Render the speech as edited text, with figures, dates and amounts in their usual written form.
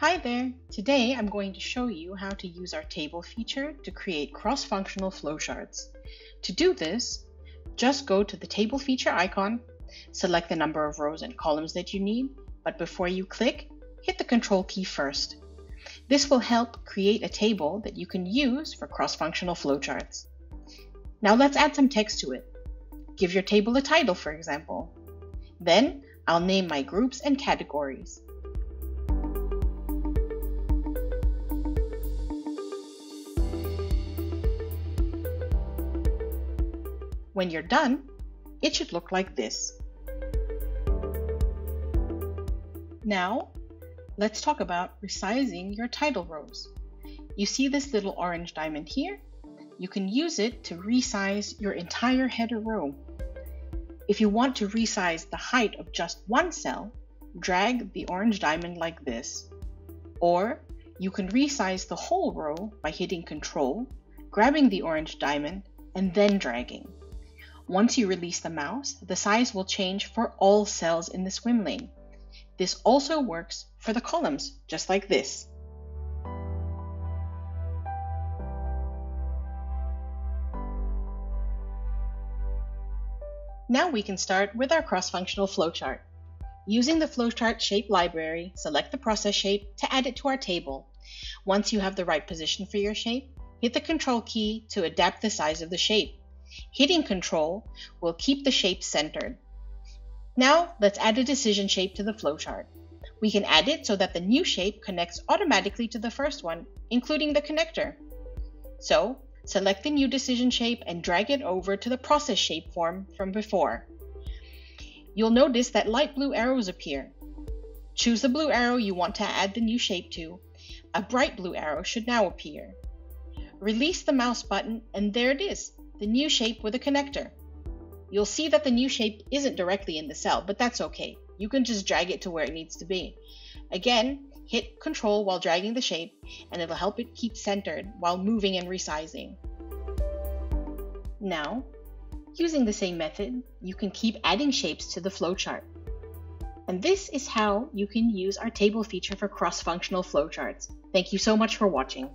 Hi there! Today I'm going to show you how to use our table feature to create cross-functional flowcharts. To do this, just go to the table feature icon, select the number of rows and columns that you need, but before you click, hit the Control key first. This will help create a table that you can use for cross-functional flowcharts. Now let's add some text to it. Give your table a title, for example. Then I'll name my groups and categories. When you're done, it should look like this. Now, let's talk about resizing your title rows. You see this little orange diamond here? You can use it to resize your entire header row. If you want to resize the height of just one cell, drag the orange diamond like this. Or you can resize the whole row by hitting Control, grabbing the orange diamond, and then dragging. Once you release the mouse, the size will change for all cells in the swim lane. This also works for the columns, just like this. Now we can start with our cross-functional flowchart. Using the flowchart shape library, select the process shape to add it to our table. Once you have the right position for your shape, hit the Control key to adapt the size of the shape. Hitting Control will keep the shape centered. Now let's add a decision shape to the flowchart. We can add it so that the new shape connects automatically to the first one, including the connector. So select the new decision shape and drag it over to the process shape form from before. You'll notice that light blue arrows appear. Choose the blue arrow you want to add the new shape to. A bright blue arrow should now appear. Release the mouse button and there it is, the new shape with a connector. You'll see that the new shape isn't directly in the cell, but that's okay. You can just drag it to where it needs to be. Again, hit Control while dragging the shape, and it'll help it keep centered while moving and resizing. Now, using the same method, you can keep adding shapes to the flowchart. And this is how you can use our table feature for cross-functional flowcharts. Thank you so much for watching.